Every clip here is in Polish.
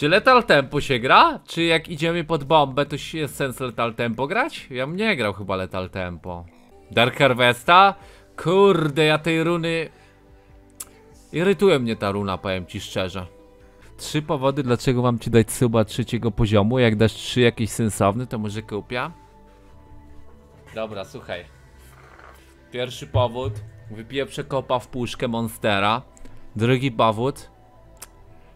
Czy Lethal Tempo się gra? Czy jak idziemy pod bombę, to jest sens Lethal Tempo grać? Ja bym nie grał chyba Lethal Tempo. Dark Harvesta? Kurde, ja tej runy... Irytuje mnie ta runa, powiem ci szczerze. 3 powody, dlaczego mam ci dać suba 3. poziomu. Jak dasz 3 jakiś sensowny, to może kupię. Dobra, słuchaj. Pierwszy powód. Wypieprzę kopa w puszkę Monstera. Drugi powód.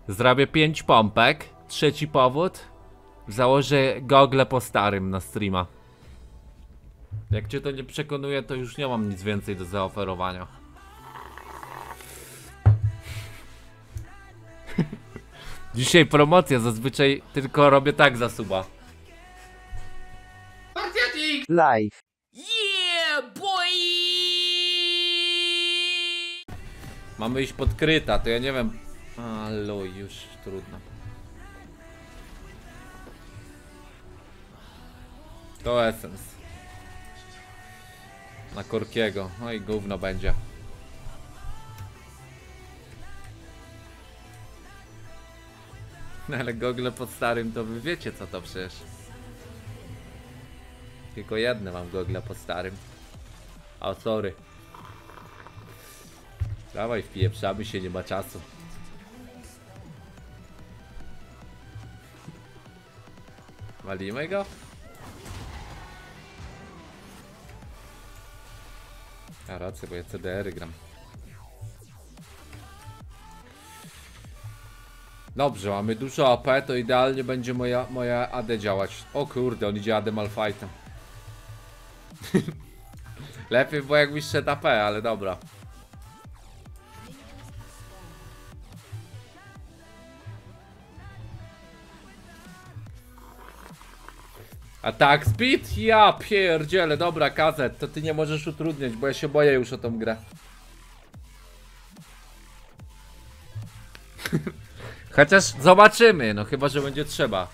Zrobię 5 pompek. Trzeci powód. Założę gogle po starym na streama. Jak cię to nie przekonuje, to już nie mam nic więcej do zaoferowania. Dzisiaj promocja, zazwyczaj tylko robię tak za suba. Spartiatix Live. Yeah, boy! Mamy iść pod kryta, to ja nie wiem. Alo, już trudno. To Essence. Na Corkiego, no i gówno będzie. No ale gogle pod starym to wy wiecie co to przecież. Tylko jedne mam gogle pod starym. A sorry. Dawaj wpieprzamy się, nie ma czasu. Walimy go? A rację, bo ja CDR-y gram. Dobrze, mamy dużo AP, to idealnie będzie moja AD działać. O kurde, on idzie AD Malphite'em. Lepiej było jakbyś szedł AP, ale dobra. Attack speed? Ja pierdzielę, dobra KZ, to ty nie możesz utrudniać, bo ja się boję już o tą grę. Chociaż zobaczymy, no chyba, że będzie trzeba.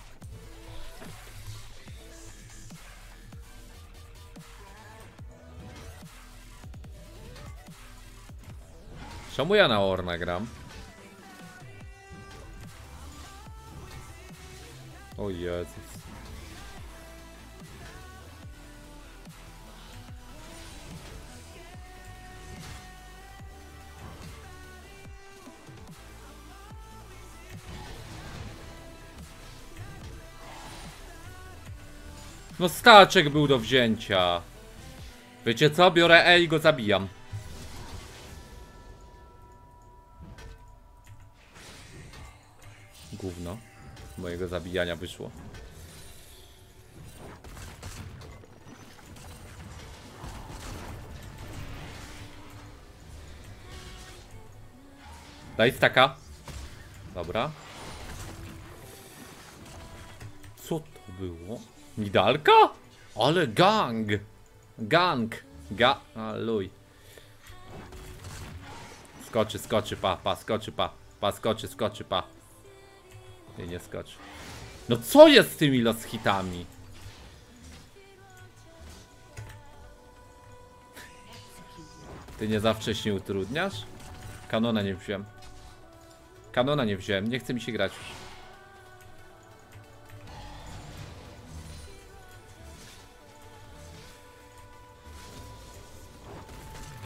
Czemu ja na Ornna gram? O Jezus. No staczek był do wzięcia. Wiecie co? Biorę E i go zabijam. Gówno mojego zabijania wyszło. Daj staka. Dobra. Co to było? Nidalka? Ale gang! Gang! Aluj. Skoczy, skoczy, pa, skoczy, pa, skoczy, skoczy, pa. Nie skoczy. No co jest z tymi los hitami? Ty nie za wcześnie utrudniasz? Kanona nie wziąłem. Kanona nie wziąłem, nie chce mi się grać już.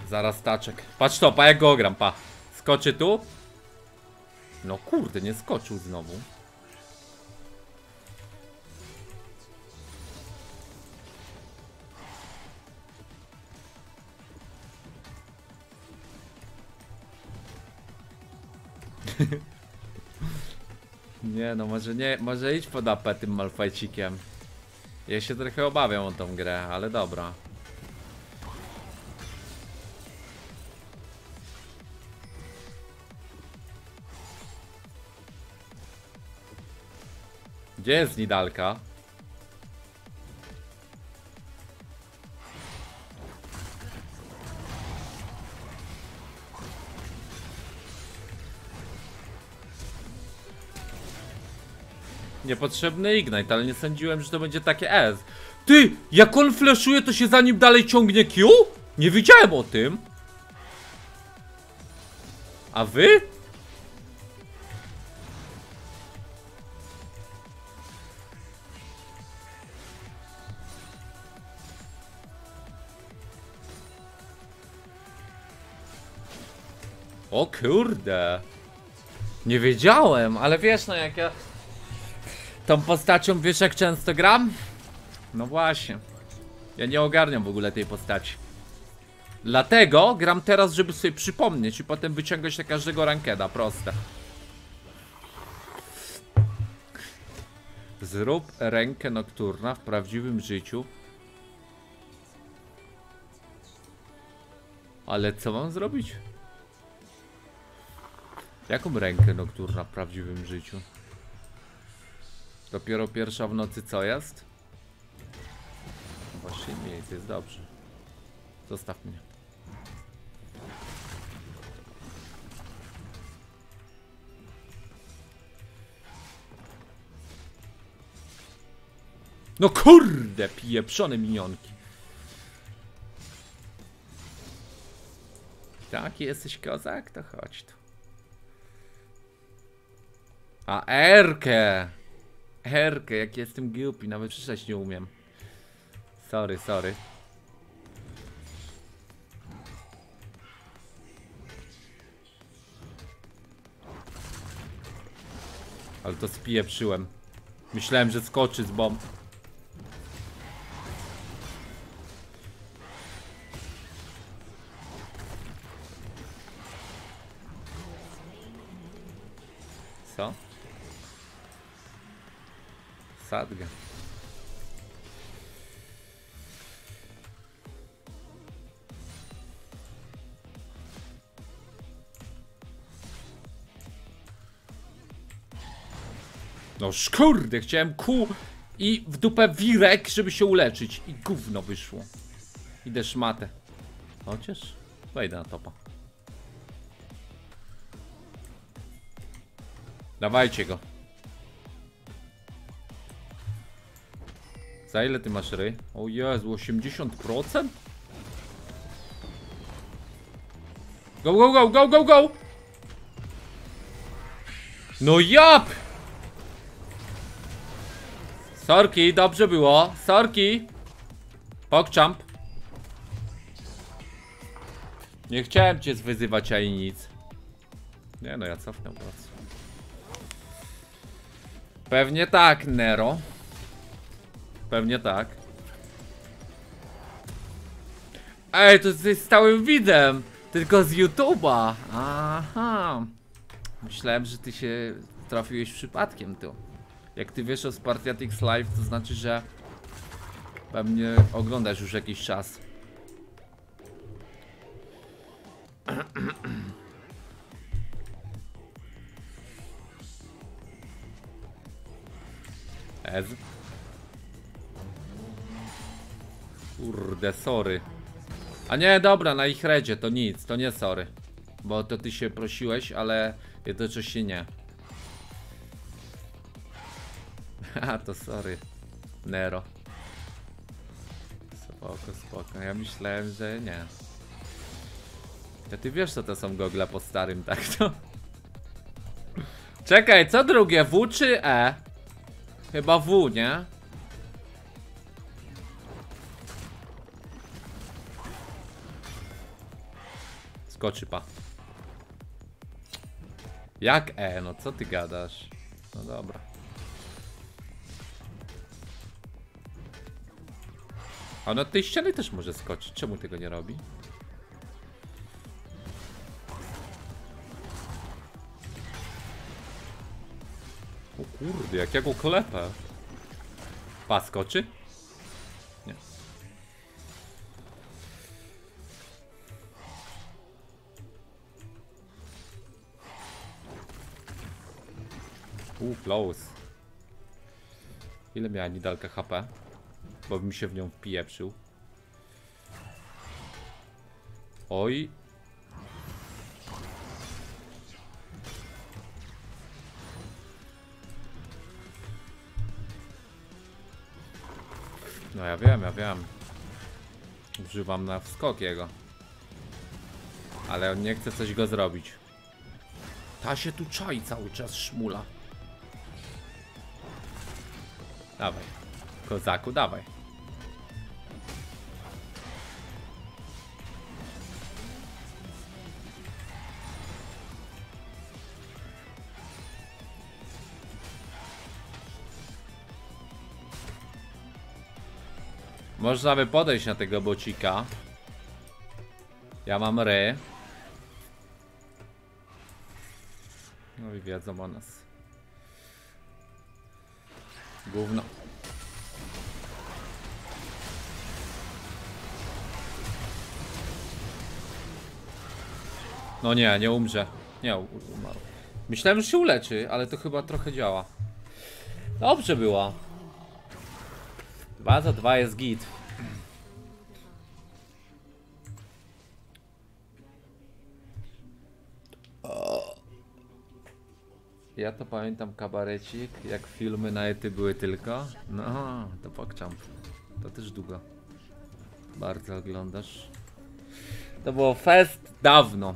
Zaraz taczek. Patrz to, pa, jak go ogram, pa. Skoczy tu? No kurde, nie skoczył znowu. Nie no, może nie, może iść pod AP tym Malphajcikiem. Ja się trochę obawiam o tą grę, ale dobra. Gdzie jest Nidalka? Niepotrzebny Ignite, ale nie sądziłem, że to będzie takie S. Ty! Jak on fleszuje, to się za nim dalej ciągnie Q? Nie wiedziałem o tym. A wy? O kurde. Nie wiedziałem, ale wiesz, no jak ja tą postacią, wiesz jak często gram? No właśnie. Ja nie ogarniam w ogóle tej postaci. Dlatego gram teraz, żeby sobie przypomnieć i potem wyciągać na każdego rankeda, proste. Zrób rękę Nocturna w prawdziwym życiu. Ale co mam zrobić? Jaką rękę Nocturna w prawdziwym życiu? Dopiero pierwsza w nocy co jest? Właśnie nie jest, jest dobrze. Zostaw mnie. No kurde, pieprzone minionki. Tak, jesteś kozak? To chodź tu. A Erkę! Erkę, jak jestem głupi, nawet przyszedć nie umiem. Sorry, sorry. Ale to spieprzyłem. Myślałem, że skoczy z bomb. Co? Sadga. No kurde, chciałem kół i w dupę wirek, żeby się uleczyć. I gówno wyszło. Idę szmatę. Chociaż wejdę na topa. Dawajcie go. Za ile ty masz ry? O Jezu, 80%? Go, go, go, go, go, go! No jap! Sorki, dobrze było. Sorki. Pokczamp. Nie chciałem cię zwyzywać, a i nic. Nie no, ja cofnę po prostu. Pewnie tak, Nero. Pewnie tak. Ej, to jest stałym widzem. Tylko z YouTube'a. Aha. Myślałem, że ty się trafiłeś przypadkiem tu. Jak ty wiesz o Spartiatix Live, to znaczy, że pewnie oglądasz już jakiś czas. Ez. Kurde, sorry. A nie, dobra, na ich redzie to nic, to nie sorry. Bo to ty się prosiłeś, ale jednocześnie nie. A to sorry, Nero. Spoko, spoko, ja myślałem, że nie. To ty wiesz co to są gogle po starym, tak to? Czekaj, co drugie, W czy E? Chyba W, nie? Skoczy pa. Jak E? No co ty gadasz? No dobra. A no tej ściany też może skoczyć, czemu tego nie robi? O kurde, jak ja go klepę. Pa, skoczy? Nie. Close. Ile miała Nidalka HP? Bo bym się w nią wpieprzył. Oj. No ja wiem, ja wiem. Używam na wskok jego. Ale on nie chce coś go zrobić. Ta się tu czai cały czas, szmula. Dawaj, kozaku, dawaj. Można by podejść na tego bocika. Ja mam ry. No i wiedzą o nas. Gówno. No nie, nie umrze. Nie, umarł. Myślałem, że się uleczy, ale to chyba trochę działa. Dobrze było. 2 za 2 jest git. Ja to pamiętam kabarecik, jak filmy na ety były tylko. No, to PogChamp. To też długo. Bardzo oglądasz. To było fest dawno.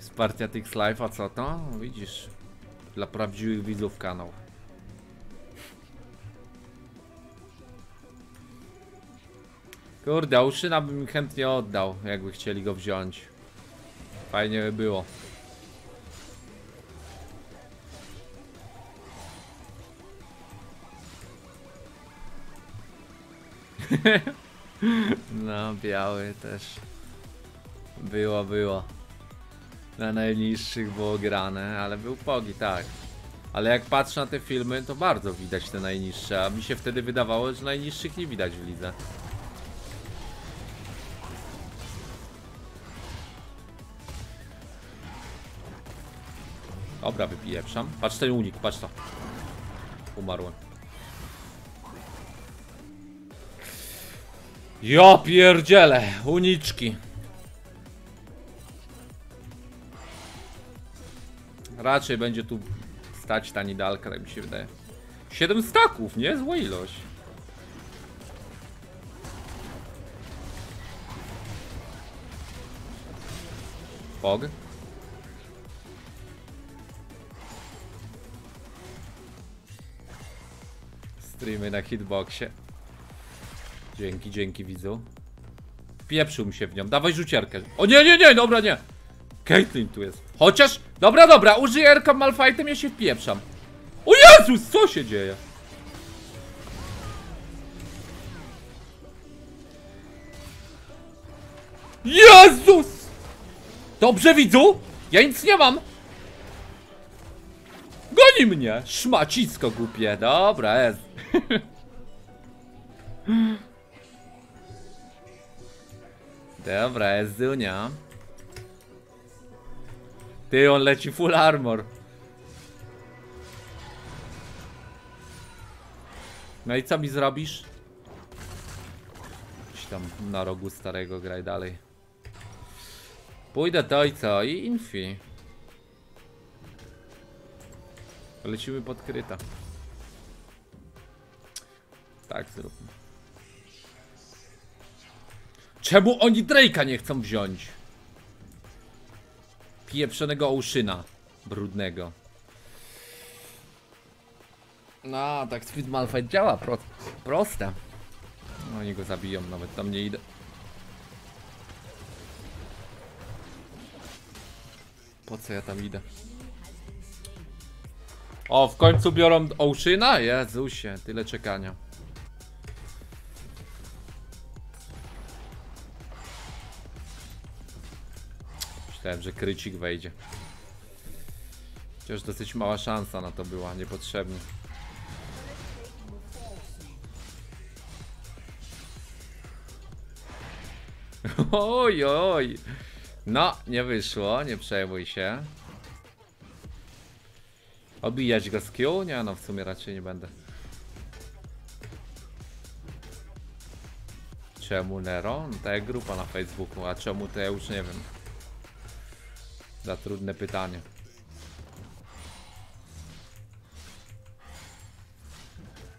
Spartiatix Live, a co to? Widzisz, dla prawdziwych widzów kanał. Kurde, Oushyna bym chętnie oddał, jakby chcieli go wziąć. Fajnie by było. No, biały też. Było. Na najniższych było grane, ale był pogi, tak. Ale jak patrzę na te filmy, to bardzo widać te najniższe, a mi się wtedy wydawało, że najniższych nie widać w lidze. Dobra, wypieprzam. Patrz ten unik, patrz to. Umarłem. Ja pierdzielę, uniczki. Raczej będzie tu stać ta Nidalka, tak mi się wydaje. 7 staków, nie? Zła ilość. Pog. Streamy na hitboxie. Dzięki widzu. Pieprzył mi się w nią, dawaj rzuciarkę. O nie, dobra nie. Caitlyn tu jest. Chociaż, dobra, użyję R-ka Malphite'em, ja się wpieprzam. O Jezus, co się dzieje? Jezus! Dobrze widzu, ja nic nie mam. Goni mnie, szmacisko głupie, dobra jest. Dobra jest, Zunia. Ty, on leci full armor. No i co mi zrobisz? Gdzieś tam na rogu starego graj dalej. Pójdę to i co? I infi. Lecimy pod kryta. Tak zróbmy. Czemu oni Drake'a nie chcą wziąć? Pieprzonego Oushyna brudnego. No, tak Sweet Malphite działa, proste. No, oni go zabiją, nawet tam nie idę. Po co ja tam idę? O, w końcu biorą Oushyna? Jezusie, tyle czekania. Myślałem, że krycik wejdzie. Chociaż dosyć mała szansa na to była, niepotrzebnie. Oj. No, nie wyszło, nie przejmuj się. Obijać go z Q? Nie, no w sumie raczej nie będę. Czemu Nero? No ta grupa na Facebooku, a czemu to ja już nie wiem. Za trudne pytanie.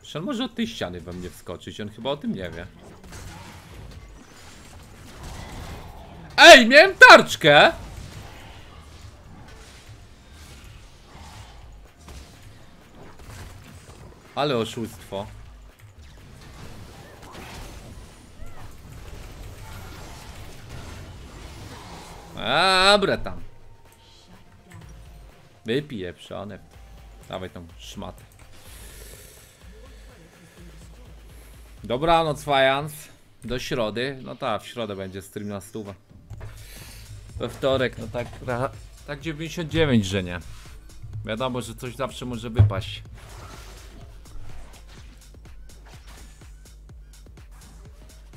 Czy on może od tej ściany we mnie wskoczyć? On chyba o tym nie wie. Ej, miałem tarczkę! Ale oszustwo. Dobra tam. Wypijeprzone. Dawaj tą szmatę. Dobranoc, Fajans. Do środy. No tak, w środę będzie stream na stówę. We wtorek, no tak. Tak 99, że nie. Wiadomo, że coś zawsze może wypaść.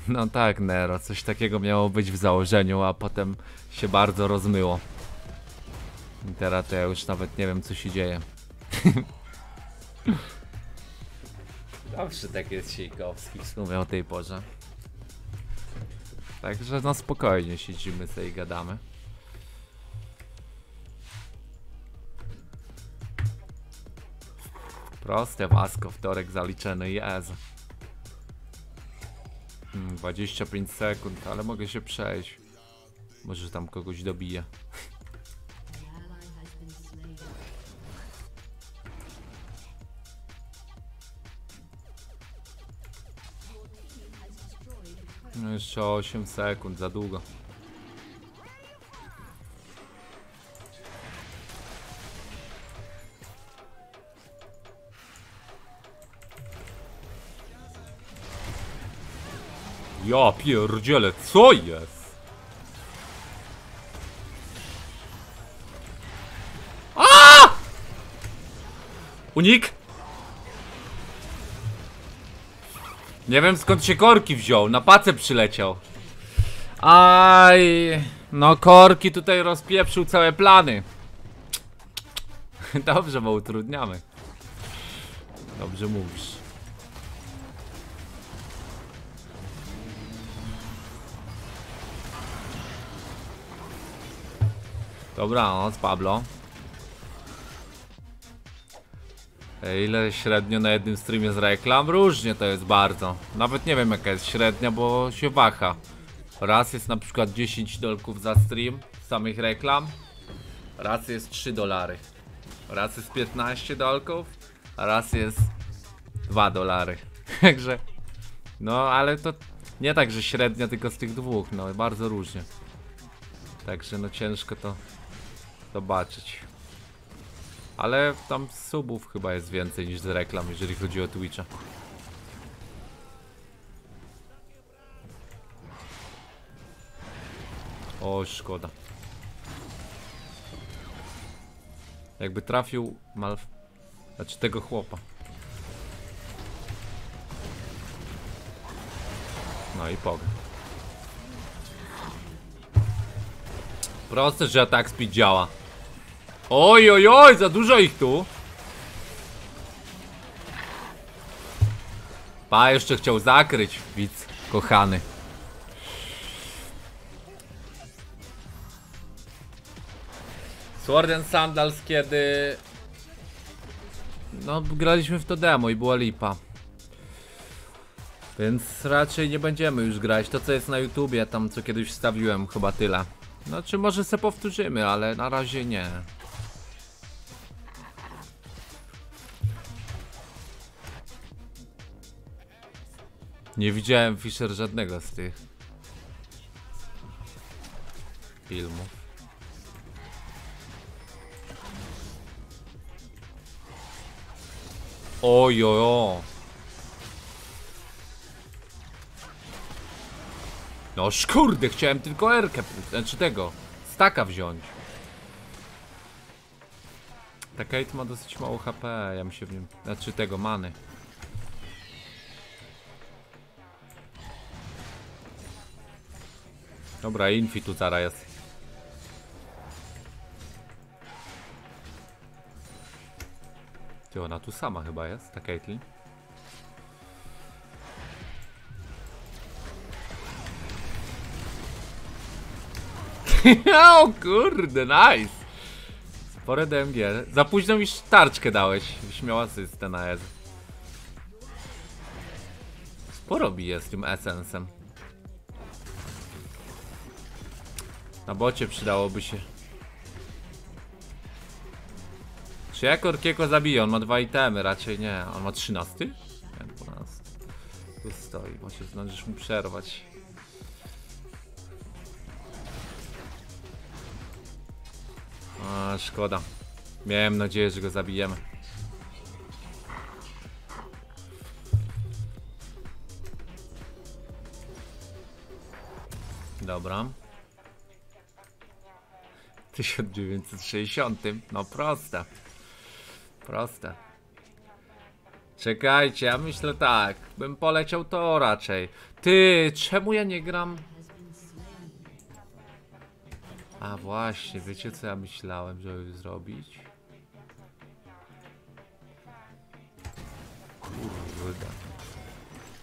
No tak, Nero, coś takiego miało być w założeniu, a potem się bardzo rozmyło. I teraz to ja już nawet nie wiem, co się dzieje. Zawsze tak jest Siejkowski w sumie o tej porze. Także no spokojnie siedzimy sobie i gadamy. Proste masko, wtorek zaliczony, jezu. 25 sekund, ale mogę się przejść. Może tam kogoś dobiję. No jeszcze 8 sekund, za długo. Ja pierdzielę, co jest? Aaaa! Unik? Nie wiem, skąd się Corki wziął, na pacę przyleciał. Aj, no Corki tutaj rozpieprzył całe plany. Dobrze, bo utrudniamy. Dobrze mówisz. Dobranoc, Pablo. Ile średnio na jednym streamie z reklam? Różnie to jest bardzo. Nawet nie wiem, jaka jest średnia, bo się waha. Raz jest na przykład 10 dolków za stream samych reklam. Raz jest 3 dolary. Raz jest 15 dolków. A raz jest 2 dolary. Także... No, ale to nie tak, że średnia tylko z tych dwóch. No, bardzo różnie. Także no ciężko to... zobaczyć. Ale tam subów chyba jest więcej niż z reklam, jeżeli chodzi o Twitcha. O, szkoda. Jakby trafił znaczy tego chłopa. No i pog. Proste, że atak speed działa. Oj, oj, oj, za dużo ich tu. Pa, jeszcze chciał zakryć, widz kochany. Sword and Sandals, kiedy... No, graliśmy w to demo i była lipa. Więc raczej nie będziemy już grać. To, co jest na YouTubie, tam co kiedyś wstawiłem, chyba tyle. Znaczy, może se powtórzymy, ale na razie nie. Nie widziałem, Fisher, żadnego z tych filmów. Ojojo. No kurde, chciałem tylko R-kę, znaczy tego, staka wziąć. Ta Kate ma dosyć mało HP, ja mi się w nim, znaczy tego, many. Dobra, infi tu zaraz jest. Ty, ona tu sama chyba jest, ta Caitlyn. O kurde, nice. Spore DMG. Za późno mi tarczkę dałeś, byś miał asystę na S. Sporo bije z tym Essence'em. Na bocie przydałoby się. Czy ja Corkiego zabiję? On ma 2 itemy, raczej nie. On ma 13? Nie, 12. Tu stoi, bo się zdążysz mu przerwać. A, szkoda. Miałem nadzieję, że go zabijemy. Dobra. W 1960. No proste. Proste. Czekajcie, ja myślę tak. Bym poleciał to raczej. Ty, czemu ja nie gram? A właśnie, wiecie co ja myślałem, żeby zrobić? Kurde.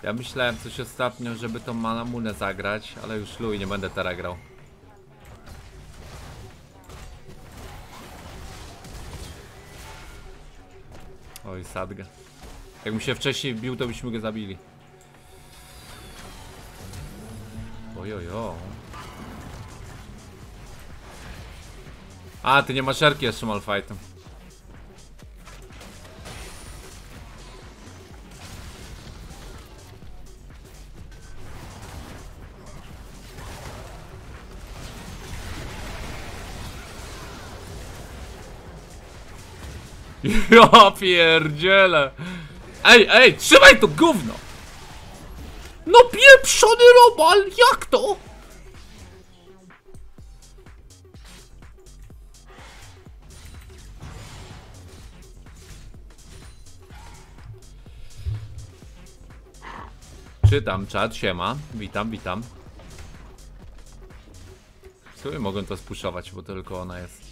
Ja myślałem coś ostatnio, żeby tą Malamunę zagrać, ale już luj, nie będę teraz grał. Oj, sadgę. Jakbym się wcześniej wbił, to byśmy go zabili. Ojojo. A, ty nie masz żarki jeszcze Malphite'em. Ja pierdzielę. Ej, ej, trzymaj to gówno. No pieprzony robal, jak to? Czytam czat, siema, witam, witam. W sumie mogę to spuszować, bo tylko ona jest.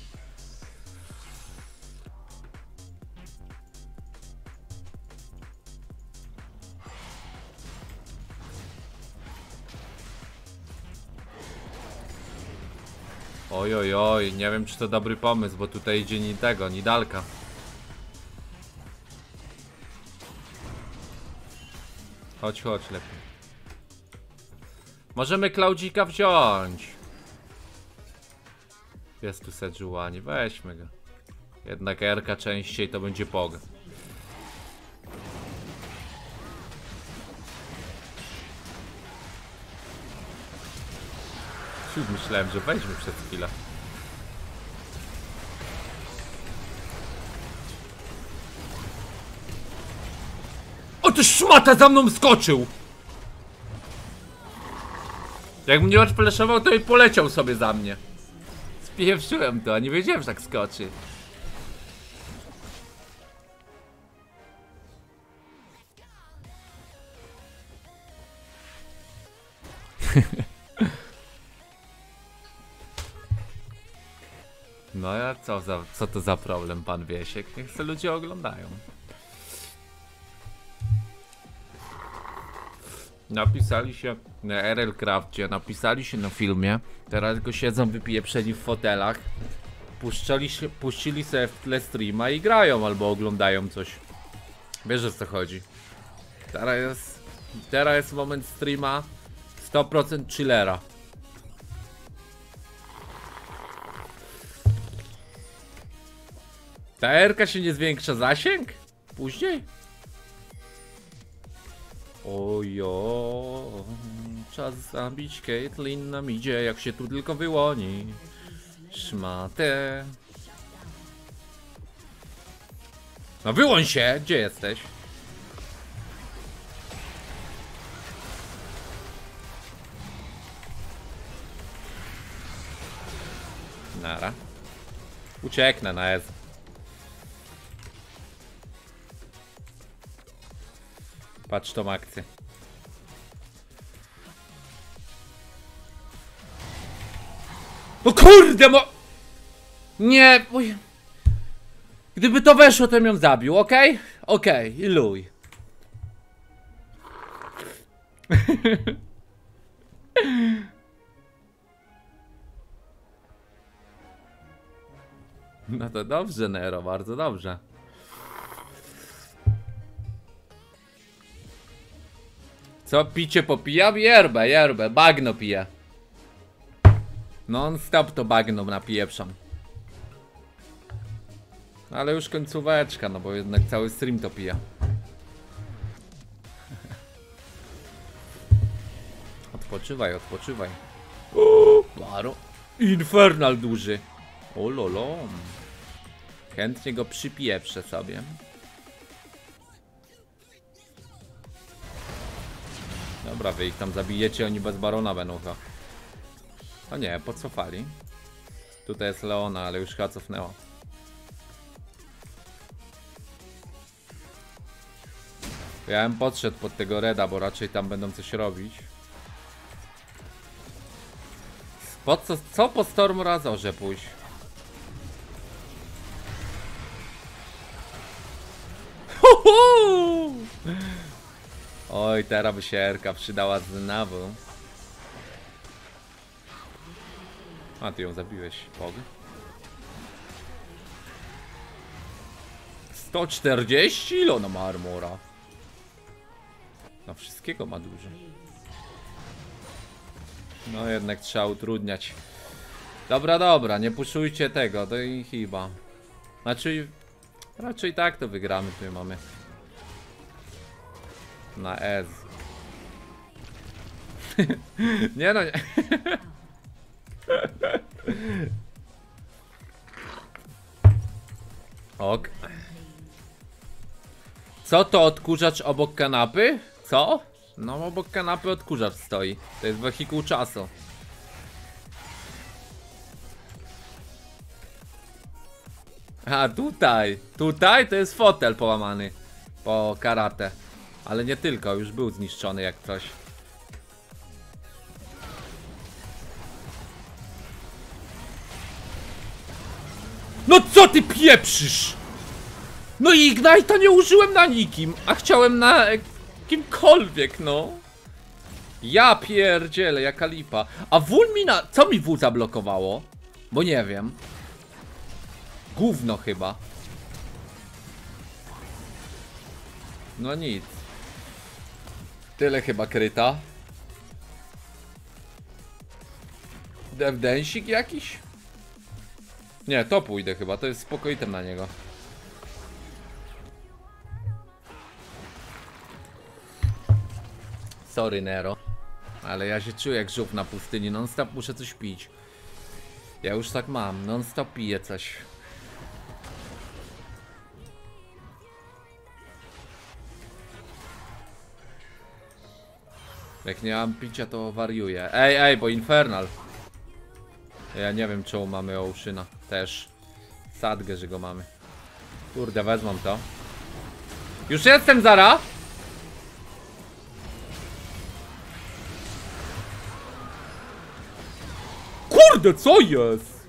Oj, oj, oj, nie wiem czy to dobry pomysł, bo tutaj idzie Nidalka. Chodź, chodź, lepiej. Możemy Klaudzika wziąć. Jest tu Sejuani, weźmy go. Jednak RK częściej to będzie POG. Myślałem, że weźmy przed chwilę. O, ty szmata za mną skoczył! Jak mnie odfleszował, to i poleciał sobie za mnie. Spieprzyłem to, a nie wiedziałem, że tak skoczy. No ja co to za problem, pan Wiesiek? Niech se ludzie oglądają. Napisali się na RL Crafcie, napisali się na filmie. Teraz tylko siedzą wypieprzeni w fotelach. Puścili sobie w tle streama i grają albo oglądają coś. Wiesz o co chodzi. Teraz jest moment streama 100% chillera. Ta R-ka się nie zwiększa zasięg? Później? Ojo, czas zabić Caitlyn nam idzie, jak się tu tylko wyłoni. Szmatę. No wyłącz się, gdzie jesteś? Nara. Ucieknę na S. Patrz tą akcję. No kurde mo... Nie... Gdyby to weszło, to bym ją zabił, okej? Okej, i luj. No to dobrze, Nero, bardzo dobrze. Co picie popijam? Yerbę, yerbę, bagno piję. Non stop to bagno napieprzam. Ale już końcóweczka, no bo jednak cały stream to pija. Odpoczywaj, odpoczywaj. Baron. Infernal duży. O lolo. Chętnie go przypieprzę sobie. Dobra, wy ich tam zabijecie, oni bez barona będą to. O nie, podcofali. Tutaj jest Leona, ale już chyba cofnęła. Ja bym podszedł pod tego reda, bo raczej tam będą coś robić. Co po Stormrazorze pójść? Oj, teraz by się Erka przydała znowu. A ty ją zabiłeś, pog. 140 ilo na marmora. No wszystkiego ma dużo. No jednak trzeba utrudniać. Dobra, dobra, nie puszujcie tego, to i chyba. Znaczy, raczej tak to wygramy, tutaj mamy. Na S. Nie no, nie. Ok. Co to odkurzacz obok kanapy? Co? No obok kanapy odkurzacz stoi. To jest wehikuł czasu. A tutaj. Tutaj to jest fotel połamany. Po karate. Ale nie tylko, już był zniszczony jak coś. No co ty pieprzysz? No i Ignite'a nie użyłem na nikim, a chciałem na kimkolwiek, no. Ja pierdzielę, jaka lipa. A wól mi na... Co mi wól zablokowało? Bo nie wiem. Gówno chyba. No nic. Tyle chyba kryta. Death Dance'ik jakiś? Nie, to pójdę chyba, to jest spoko item na niego. Sorry Nero. Ale ja się czuję jak żółw na pustyni, non stop muszę coś pić. Ja już tak mam, non stop piję coś. Jak nie mam picia, to wariuję. Ej, ej, bo Infernal. Ja nie wiem, czemu mamy Oushyna. Też sadgę, że go mamy. Kurde, wezmą to. Już jestem, zara! Kurde, co jest?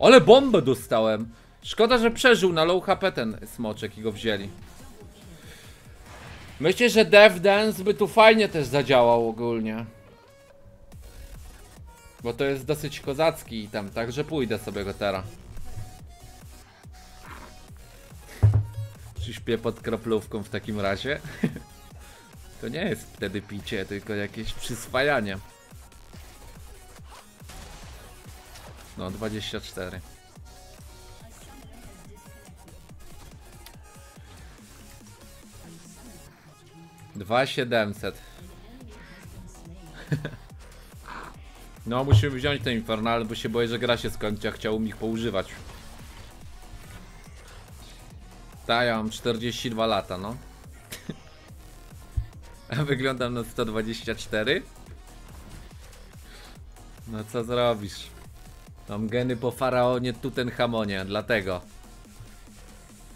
Ale bombę dostałem. Szkoda, że przeżył na low HP ten smoczek i go wzięli. Myślę, że Death Dance by tu fajnie też zadziałał ogólnie. Bo to jest dosyć kozacki item, także pójdę sobie go teraz. Czy śpię pod kroplówką w takim razie? To nie jest wtedy picie, tylko jakieś przyswajanie. No, 24. Dwa 700. No musimy wziąć ten Infernal, bo się boję, że gra się skończy, a chciałbym ich poużywać. Ta, ja mam 42 lata, no. A wyglądam na 124? No co zrobisz? Mam geny po faraonie Tutenhamonie, dlatego.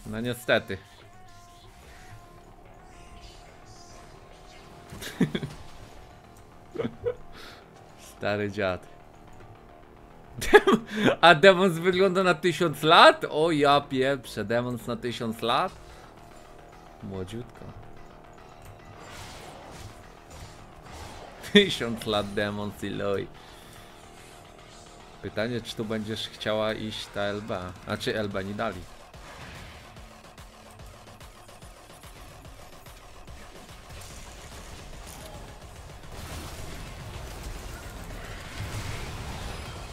No niestety. Stary dziad. A Demons wygląda na 1000 lat? O ja pieprzę, Demons na 1000 lat? Młodziutko. 1000 lat Demons i loj. Pytanie, czy tu będziesz chciała iść ta LB? A czy LB nie dali?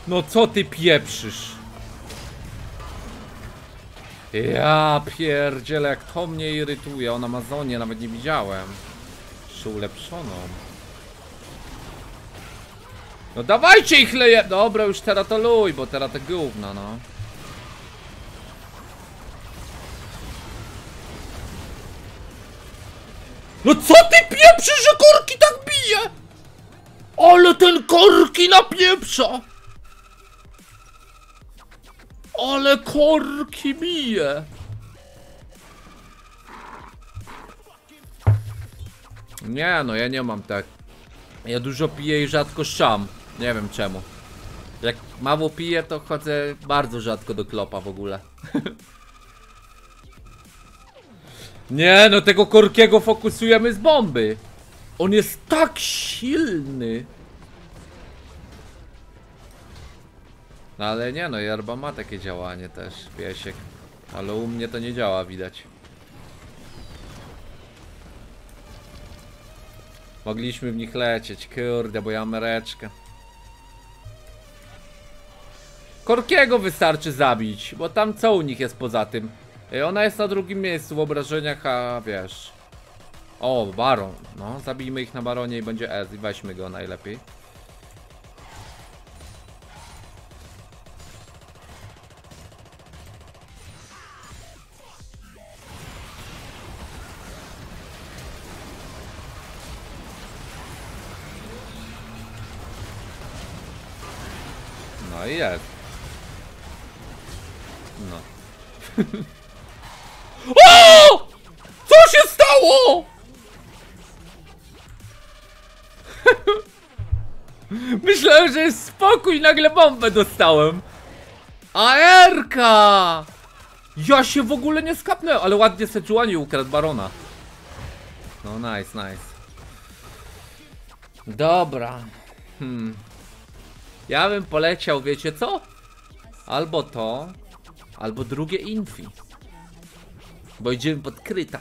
No co ty pieprzysz? Ja pierdzielę, jak to mnie irytuje. On Amazonię nawet nie widziałem. Jeszcze ulepszoną. No dawajcie ich leje. Dobra, już teraz to luj, bo teraz to gówno, no. No co ty pieprzysz, że Corki tak bije? Ale ten Corki napieprza! Ale Corki bije! Nie no, ja nie mam tak. Ja dużo piję i rzadko szam. Nie wiem czemu. Jak mało piję, to chodzę bardzo rzadko do klopa w ogóle. Nie no, tego Corkiego fokusujemy z bomby. On jest tak silny. No ale nie no, Jarba ma takie działanie też, piesiek. Ale u mnie to nie działa, widać. Mogliśmy w nich lecieć, kurde, bo ja mam reczkę. Corkiego wystarczy zabić, bo tam co u nich jest poza tym? Ona jest na drugim miejscu w obrażeniach, a wiesz... O, Baron, no, zabijmy ich na Baronie i będzie S i weźmy go najlepiej. No i jest. No. O! Co się stało? Myślałem, że jest spokój, nagle bombę dostałem. AR-ka! Ja się w ogóle nie skapnę, ale ładnie Sejuani ukradł Barona. No nice, nice. Dobra. Ja bym poleciał, wiecie co? Albo to, albo drugie infi. Bo idziemy pod kryta.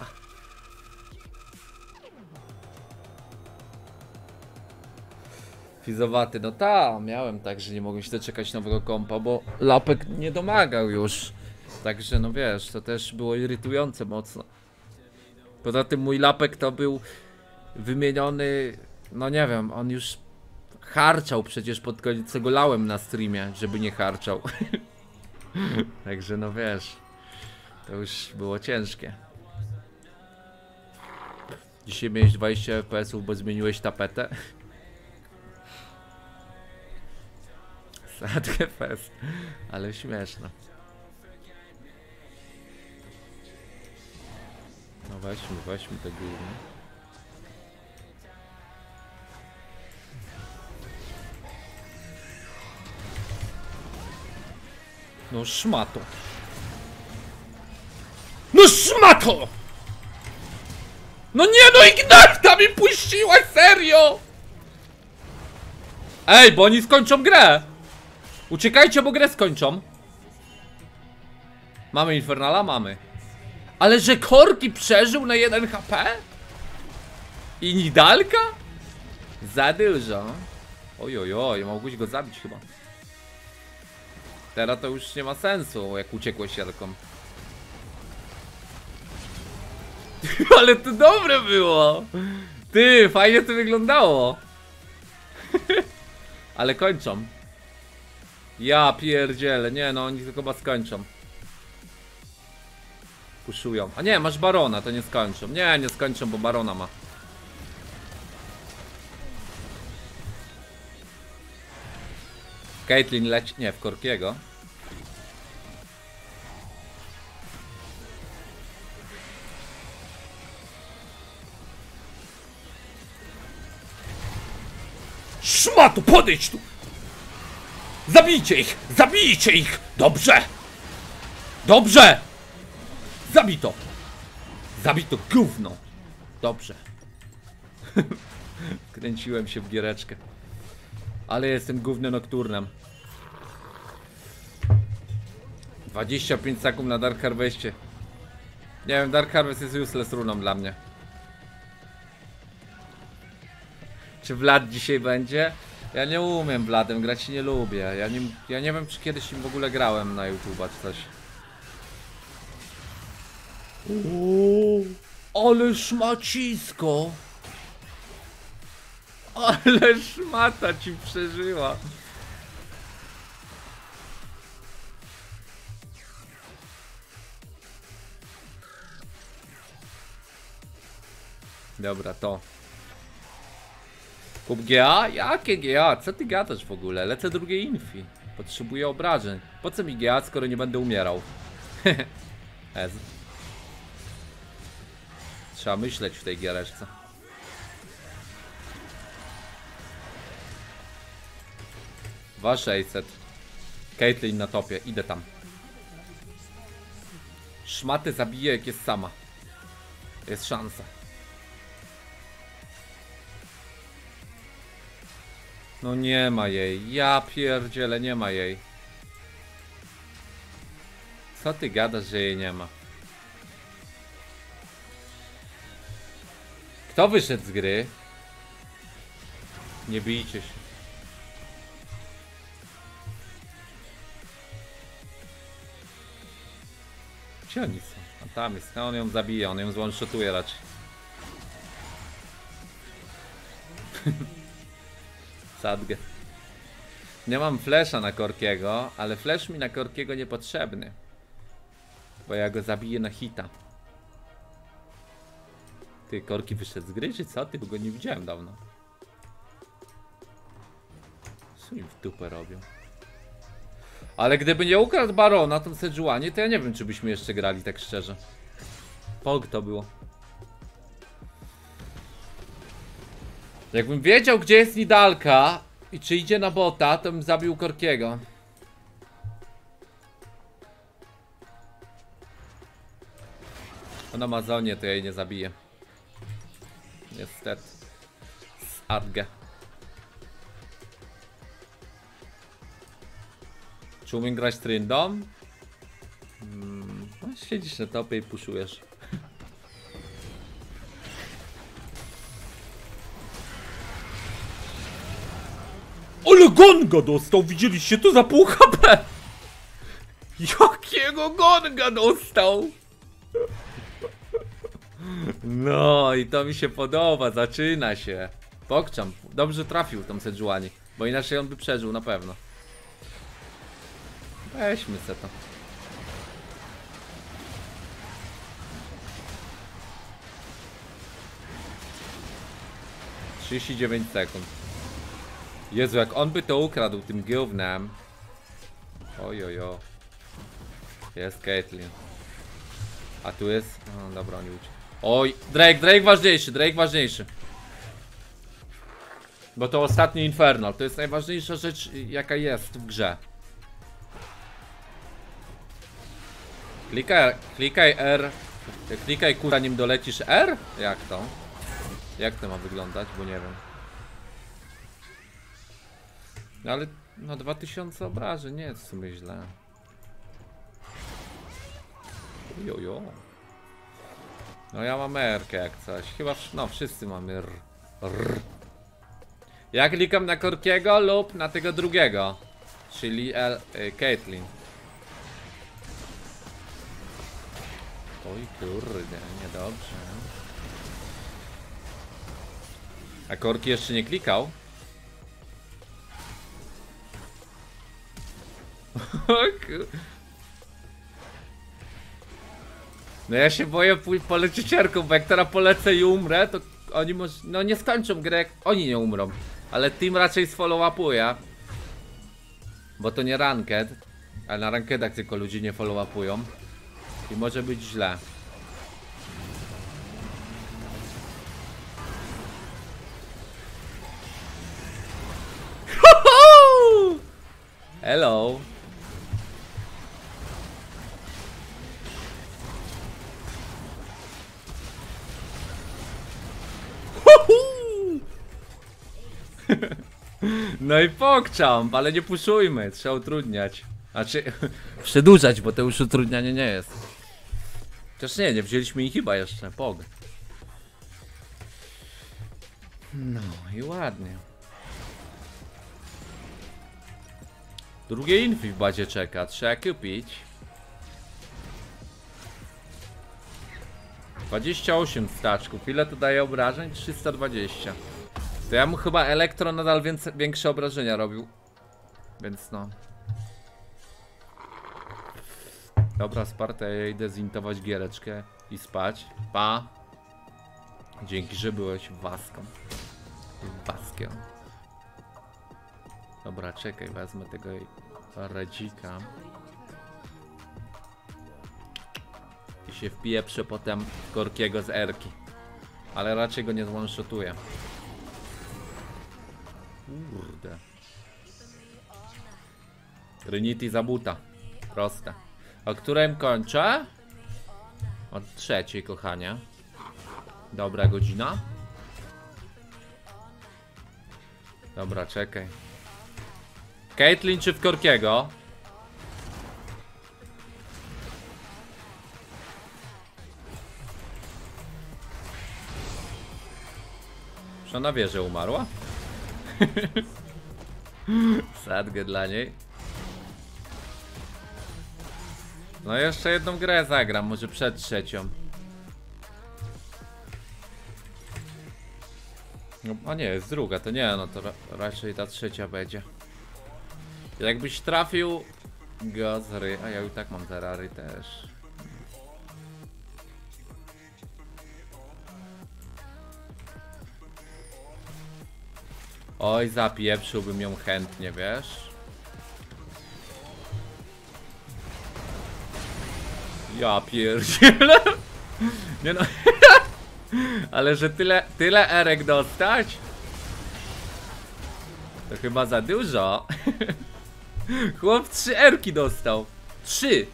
Fizowaty, no ta, miałem tak, że nie mogłem się doczekać nowego kompa, bo lapek nie domagał już. Także no wiesz, to też było irytujące mocno. Poza tym mój lapek to był wymieniony, no nie wiem, on już harczał przecież pod koniec, go lałem na streamie, żeby nie harczał. Także no wiesz, to już było ciężkie. Dzisiaj miałeś 20 FPS-ów, bo zmieniłeś tapetę. Sadkę fest, ale śmieszne. No weźmy, weźmy te górne. No szmato. No szmato! No nie no, Ignite mi puściła, serio! Ej, bo oni skończą grę! Uciekajcie, bo grę skończą. Mamy Infernala? Mamy. Ale że Corki przeżył na 1 HP? I Nidalka? Za dużo. Ojojoj, mogłeś go zabić chyba. Teraz to już nie ma sensu, jak uciekłeś siatką. Ale to dobre było. Ty, fajnie to wyglądało. Ale kończą. Ja pierdzielę, nie no, oni to chyba skończą. Puszują. A nie, masz Barona, to nie skończą. Nie, nie skończą, bo Barona ma. Caitlyn leci, nie, w Corkiego. Szmatu, podejdź tu! Zabijcie ich! Zabijcie ich! Dobrze! Dobrze! Zabito! Zabito gówno! Dobrze. Kręciłem się w giereczkę. Ale jestem gównem nocturnem. 25 sekund na Dark Harvestie. Nie wiem, Dark Harvest jest useless runą dla mnie. Czy Vlad dzisiaj będzie? Ja nie umiem Vladem, grać nie lubię. Ja nie wiem, czy kiedyś im w ogóle grałem na YouTube'a czy coś. Uuu, ale szmacisko. Ale szmata ci przeżyła. Dobra, to Kup GA? Jakie GA? Co ty gadasz w ogóle? Lecę drugie infi. Potrzebuję obrażeń. Po co mi GA, skoro nie będę umierał? Trzeba myśleć w tej giereczce. Dwa 600. Caitlyn na topie. Idę tam. Szmatę zabiję, jak jest sama. Jest szansa. No nie ma jej. Ja pierdzielę, nie ma jej. Co ty gadasz, że jej nie ma? Kto wyszedł z gry? Nie bijcie się. Gdzie oni są? A tam jest. No on ją zabije, on ją one-shotuje raczej. Sadgę. Nie mam flesza na Corkiego, ale flesz mi na Corkiego niepotrzebny. Bo ja go zabiję na hita. Ty, Corki wyszedł z gry, czy co? Ty, bo go nie widziałem dawno. Co im w dupę robią? Ale gdyby nie ukradł Barona, tą Sejuani, to ja nie wiem, czy byśmy jeszcze grali, tak szczerze. Pog to było. Jakbym wiedział, gdzie jest Nidalka i czy idzie na bota, to bym zabił Corkiego. Ona ma zonię, to ja jej nie zabiję. Niestety. Sadgę. Czy umiem grać Trindą? No, siedzisz na topie i puszujesz. Ale gonga dostał, widzieliście? To za pół HP! Jakiego gonga dostał? No i to mi się podoba, zaczyna się. Pokczam, dobrze trafił tą Sejuani, bo inaczej on by przeżył na pewno. Weźmy se to. Trzydzieści 39 sekund. Jezu, jak on by to ukradł tym gównem. Ojojo. Jest Caitlyn. A tu jest... No, dobra, oni uciekli. Oj, Drake ważniejszy. Bo to ostatni Infernal, to jest najważniejsza rzecz, jaka jest w grze. Klikaj R. Klikaj kurwa, nim dolecisz R? Jak to? Jak to ma wyglądać, bo nie wiem. No ale no 2000 obrażeń, nie jest w sumie źle. Jojo. No ja mam R-kę jak coś, chyba no wszyscy mamy R. Ja klikam na Corkiego lub na tego drugiego, czyli Caitlyn. Oj kurde, niedobrze. A Corki jeszcze nie klikał? No ja się boję polecić cierką, bo jak teraz polecę i umrę, to oni może... No nie skończą grę, jak oni nie umrą. Ale team raczej sfollow-upuje. Bo to nie ranked. Ale na rankedach tylko ludzi nie follow-upują. I może być źle. Hello. No i pokczam, ale nie puszujmy, trzeba utrudniać. Znaczy, przedłużać, bo to już utrudnianie nie jest. Chociaż nie, nie wzięliśmy ich chyba jeszcze, pog. No i ładnie. Drugie infi w bazie czeka, trzeba kupić. 28 staczków, ile to daje obrażeń? 320. To ja mu chyba elektro nadal większe obrażenia robił. Więc no. Dobra, Sparta, ja idę zintować giereczkę i spać. Pa. Dzięki, że byłeś waską. Bastion. Dobra, czekaj, wezmę tego radzika. I się wpieprzę potem Corkiego z Erki. Ale raczej go nie one-shotuję. Kurde. Trinity za buta. Proste. O którym kończę? Od 3:00, kochanie. Dobra godzina. Dobra, czekaj. Caitlyn czy w Corkiego? Czy ona wie, że umarła? Sadgę dla niej. No jeszcze jedną grę zagram, może przed 3:00. No, a nie, jest druga, to nie, no to raczej ta 3:00 będzie. Jakbyś trafił go z ry, a ja i tak mam zarary też. Oj, zapieprzyłbym ją chętnie, wiesz? Ja pierdzielę. Nie no. Ale że tyle erek dostać? To chyba za dużo. Chłop 3 erki dostał. 3.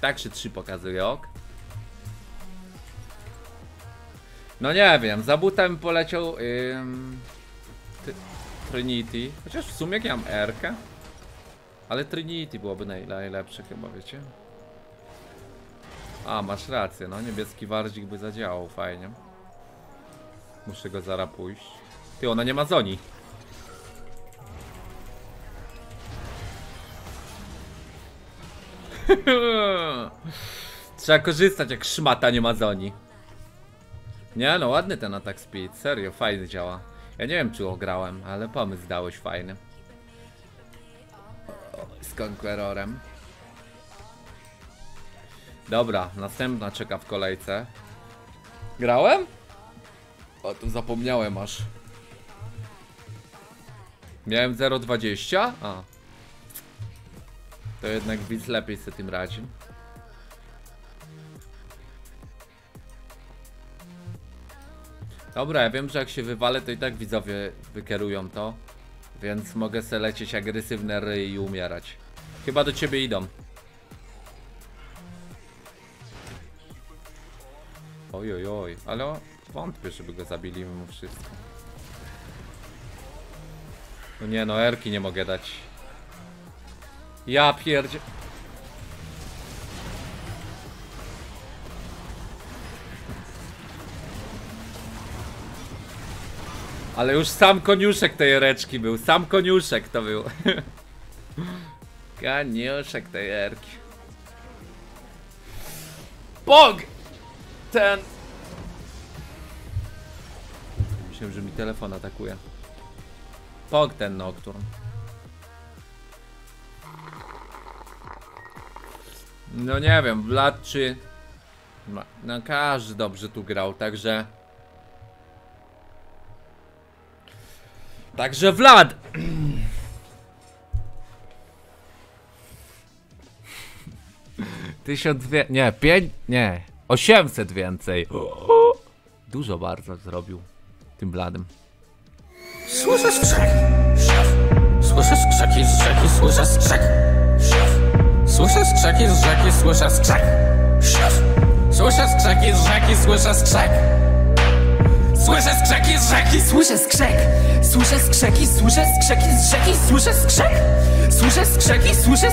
Tak się 3 pokazuje, ok? No nie wiem, za butem poleciał Trinity. Chociaż w sumie jak ja mam erkę. Ale Trinity byłoby najlepsze chyba, wiecie? A, masz rację, no niebieski wardzik by zadziałał, fajnie. Muszę go zaraz pójść. Ty, ona nie ma zoni. Trzeba korzystać jak szmata nie ma zoni. Nie no, ładny ten attack speed, serio, fajny działa. Ja nie wiem czy ograłem, ale pomysł dałeś fajny. Z Conquerorem. Dobra, następna czeka w kolejce. Grałem? O, tu zapomniałem aż. Miałem 0,20? A. To jednak widz lepiej sobie tym radzi. Dobra, ja wiem, że jak się wywalę, to i tak widzowie wykierują to. Więc mogę se lecieć agresywne ryj i umierać. Chyba do ciebie idą. Ojojoj, oj, ale wątpię, żeby go zabili mimo wszystko. No nie no, erki nie mogę dać. Ja pierdzie... Ale już sam koniuszek tej ereczki był, sam koniuszek to był. Koniuszek tej erki. Bog! Ten... Myślałem, że mi telefon atakuje. Pog ten Nocturne. No nie wiem, Vlad czy... No każdy dobrze tu grał, także... Także Vlad! Nie, 5... Nie. 800 więcej. Dużo bardzo zrobił tym bladym. Słyszę skrzek, szef. Słyszę skrzeki z rzeki, słyszę skrzek, szef. Słyszę skrzeki z rzeki, słyszę skrzek, szef. Słyszę skrzeki z rzeki, słyszę skrzek. Słyszę skrzeki z rzeki, słyszę skrzek. Słyszę skrzeki z rzeki, słyszę skrzek. Słyszę skrzeki, słyszę skrzek.